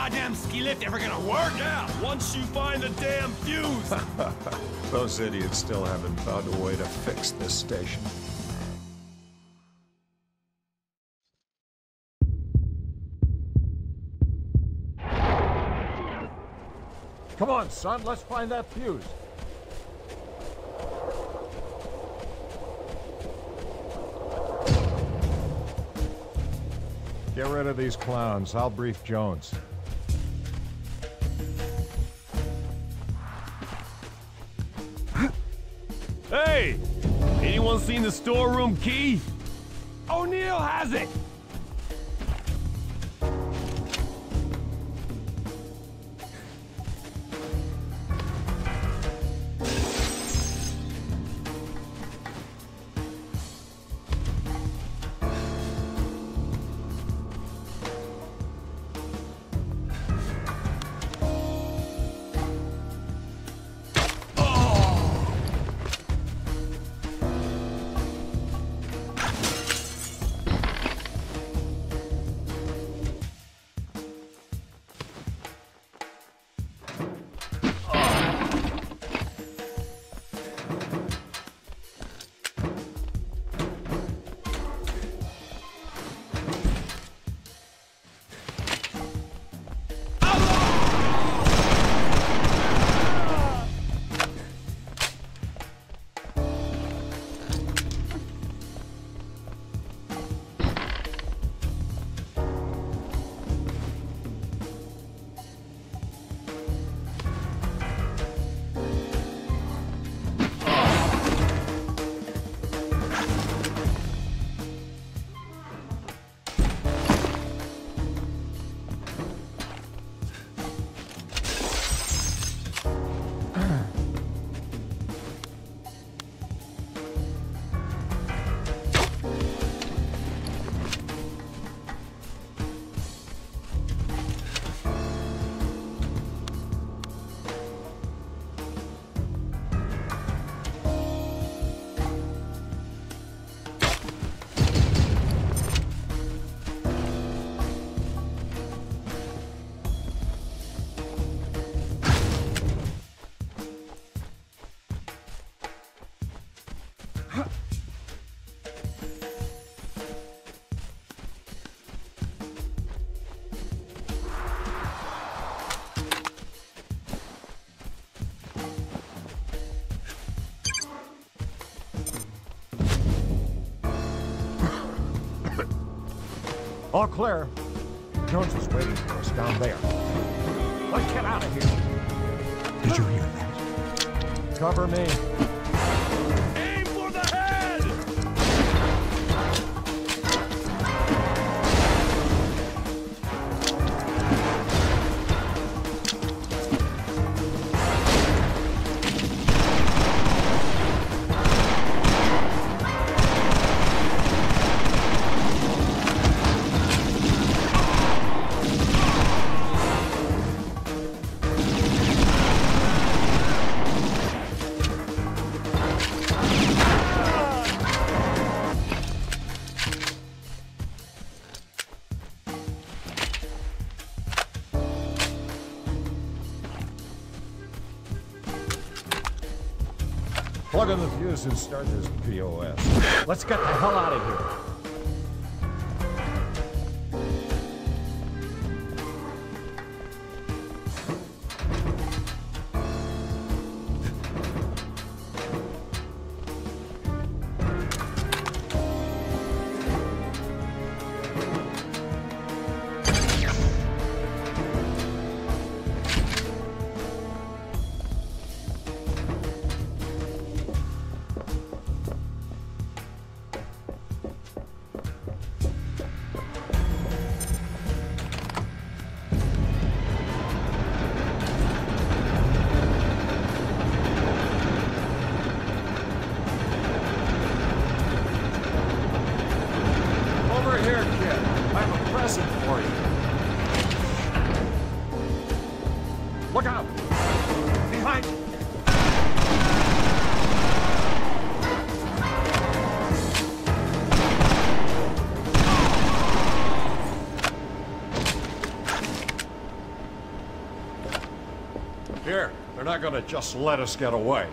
goddamn ski lift ever gonna work? Yeah, once you find the damn fuse! Those idiots still haven't found a way to fix this station. Come on, son, let's find that fuse. Get rid of these clowns. I'll brief Jones. Hey! Anyone seen the storeroom key? O'Neill has it! All clear. Jones is waiting for us down there. Let's get out of here. Did you hear that? Cover me. Aim for the head! Plug in the fuse and start this POS. Let's get the hell out of here. Look out! Behind you! not gonna just let us get away.